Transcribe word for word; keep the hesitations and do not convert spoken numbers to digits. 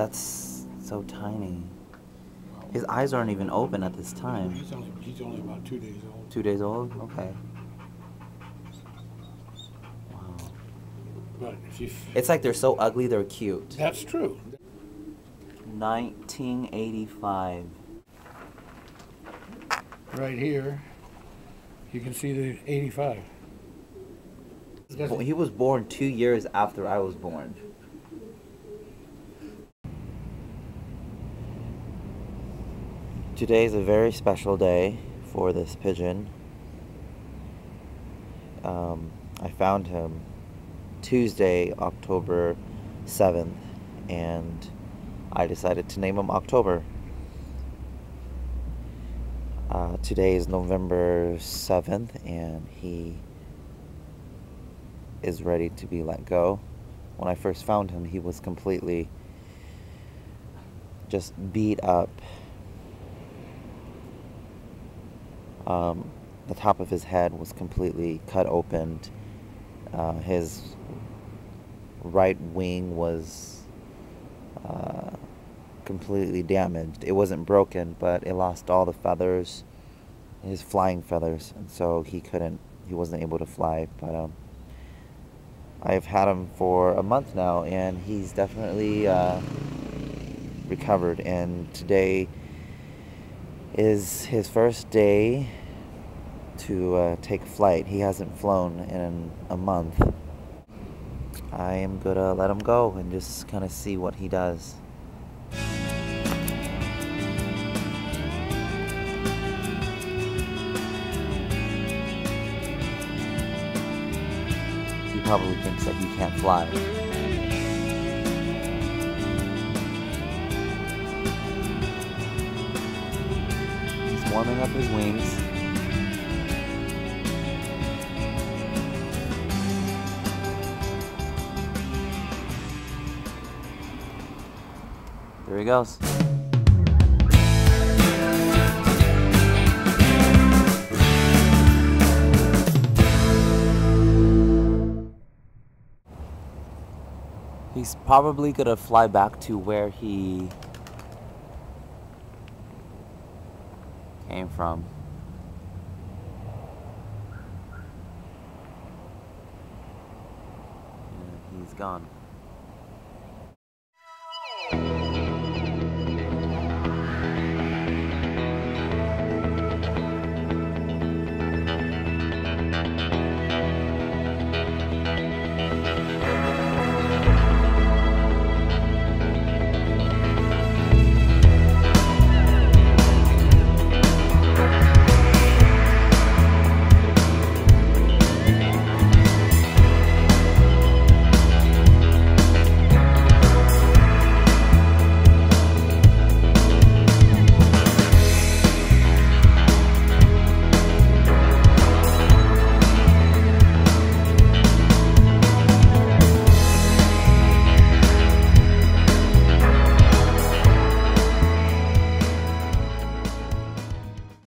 That's so tiny. His eyes aren't even open at this time. He's only, he's only about two days old. Two days old? Okay. Wow. But if you, it's like they're so ugly, they're cute. That's true. nineteen eighty-five. Right here, you can see the eighty-five. He was born two years after I was born. Today is a very special day for this pigeon. Um, I found him Tuesday, October seventh, and I decided to name him October. Uh, today is November seventh, and he is ready to be let go. When I first found him, he was completely just beat up. Um, the top of his head was completely cut open. Uh, his right wing was uh, completely damaged. It wasn't broken, but it lost all the feathers, his flying feathers, and so he couldn't, he wasn't able to fly. But um, I've had him for a month now, and he's definitely uh, recovered. And today is his first day to uh, take flight. He hasn't flown in a month. I am gonna let him go and just kind of see what he does. He probably thinks that he can't fly. He's warming up his wings. There he goes. He's probably gonna fly back to where he came from. And he's gone.